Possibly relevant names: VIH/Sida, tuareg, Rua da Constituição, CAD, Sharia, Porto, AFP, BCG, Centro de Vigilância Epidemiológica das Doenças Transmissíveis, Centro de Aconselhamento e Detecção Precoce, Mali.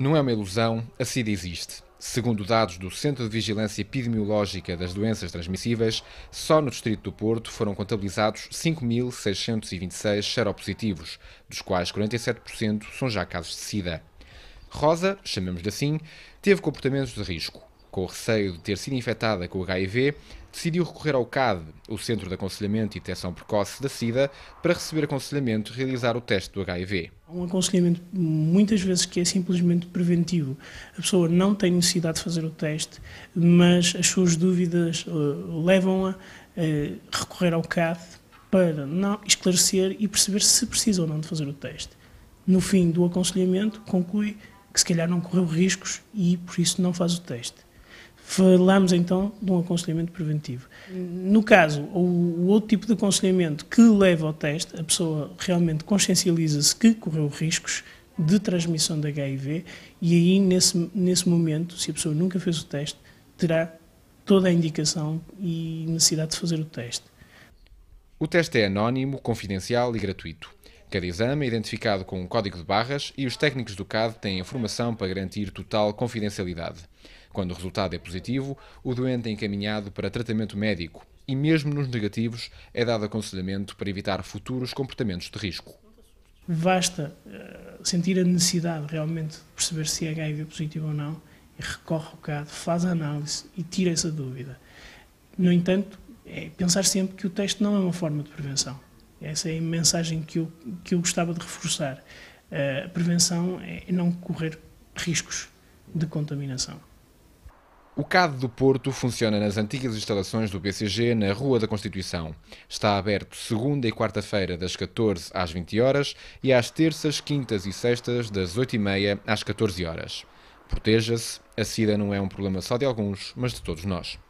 Não é uma ilusão, a SIDA existe. Segundo dados do Centro de Vigilância Epidemiológica das Doenças Transmissíveis, só no distrito do Porto foram contabilizados 5.626 seropositivos, dos quais 47% são já casos de SIDA. Rosa, chamemos-lhe assim, teve comportamentos de risco. Com o receio de ter sido infectada com HIV, decidiu recorrer ao CAD, o Centro de Aconselhamento e Detecção Precoce da SIDA, para receber aconselhamento e realizar o teste do HIV. Um aconselhamento muitas vezes que é simplesmente preventivo. A pessoa não tem necessidade de fazer o teste, mas as suas dúvidas levam-a a recorrer ao CAD para não esclarecer e perceber se precisa ou não de fazer o teste. No fim do aconselhamento, conclui que se calhar não correu riscos e por isso não faz o teste. Falamos então de um aconselhamento preventivo. No caso, o outro tipo de aconselhamento que leva ao teste, a pessoa realmente consciencializa-se que correu riscos de transmissão de HIV e aí nesse momento, se a pessoa nunca fez o teste, terá toda a indicação e necessidade de fazer o teste. O teste é anónimo, confidencial e gratuito. Cada exame é identificado com um código de barras e os técnicos do CAD têm informação para garantir total confidencialidade. Quando o resultado é positivo, o doente é encaminhado para tratamento médico e mesmo nos negativos é dado aconselhamento para evitar futuros comportamentos de risco. Basta sentir a necessidade realmente de perceber se é HIV positivo ou não, e recorre ao CAD, faz a análise e tira essa dúvida. No entanto, é pensar sempre que o teste não é uma forma de prevenção. Essa é a mensagem que eu gostava de reforçar. A prevenção é não correr riscos de contaminação. O CAD do Porto funciona nas antigas instalações do BCG na Rua da Constituição. Está aberto segunda e quarta-feira das 14 às 20 horas e às terças, quintas e sextas das 8h30 às 14 horas. Proteja-se, a SIDA não é um problema só de alguns, mas de todos nós.